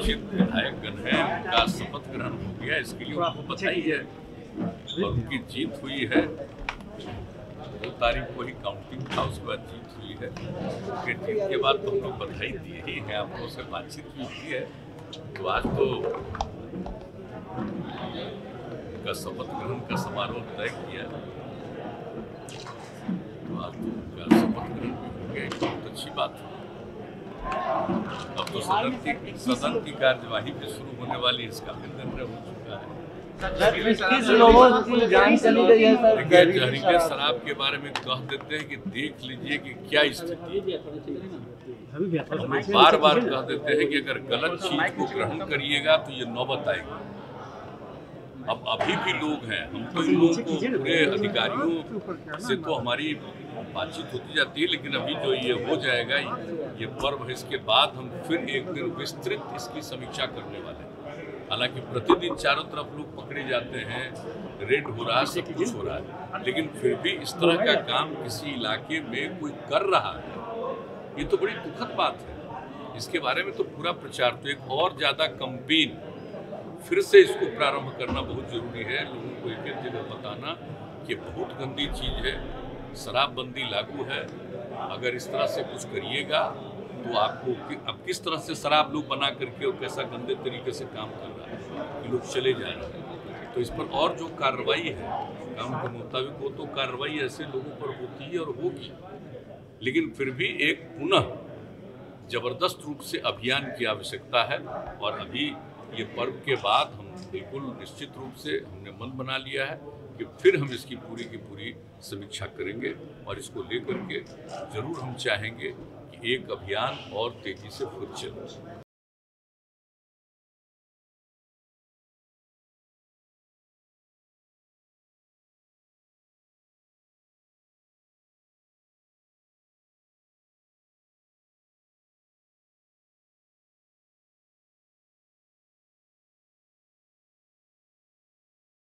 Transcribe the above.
अच्छे विधायकगण हैं, उनका शपथ ग्रहण हो गया, इसके लिए उनको बताई है और उनकी जीत हुई है। 2 तारीख को ही काउंटिंग था, उसके बाद जीत हुई है। उनके जीत के बाद तो हम लोग बधाई दिए ही हैं, आप लोगों से बातचीत भी हुई है। तो आज तो उनका शपथ ग्रहण का समारोह तय किया, तो आज तो उनका शपथ ग्रहण हो गया, बहुत अच्छी बात है। अब तो सदन की कार्यवाही भी शुरू होने वाली, इसका निर्णय हो चुका है। जहरीले शराब के बारे में कह देते हैं कि देख लीजिए कि क्या स्थिति है। हम बार बार कह देते हैं कि अगर गलत चीज को ग्रहण करिएगा तो ये नौबत आएगी। अब अभी भी लोग हैं, हम तो इन लोगों को पूरे अधिकारियों से तो हमारी बातचीत होती जाती है, लेकिन अभी जो ये हो जाएगा, ये पर्व है, इसके बाद हम फिर एक दिन विस्तृत इसकी समीक्षा करने वाले हैं। हालांकि प्रतिदिन चारों तरफ लोग पकड़े जाते हैं, रेड हो रहा है, सब कुछ हो रहा है, लेकिन फिर भी इस तरह का काम किसी इलाके में कोई कर रहा है, ये तो बड़ी दुखद बात है। इसके बारे में तो पूरा प्रचार, तो एक और ज़्यादा कंपेन फिर से इसको प्रारंभ करना बहुत जरूरी है। लोगों को एक एक जगह बताना कि बहुत गंदी चीज़ है, शराबबंदी लागू है, अगर इस तरह से कुछ करिएगा तो आपको अब किस तरह से शराब लोग बना करके और कैसा गंदे तरीके से काम कर रहा है कि लोग चले जा रहे हैं। तो इस पर और जो कार्रवाई है कानून के मुताबिक वो तो कार्रवाई ऐसे लोगों पर होती है और होगी, लेकिन फिर भी एक पुनः जबरदस्त रूप से अभियान की आवश्यकता है। और अभी ये पर्व के बाद हम बिल्कुल निश्चित रूप से हमने मन बना लिया है कि फिर हम इसकी पूरी की पूरी समीक्षा करेंगे और इसको लेकर के जरूर हम चाहेंगे कि एक अभियान और तेजी से फिर चले।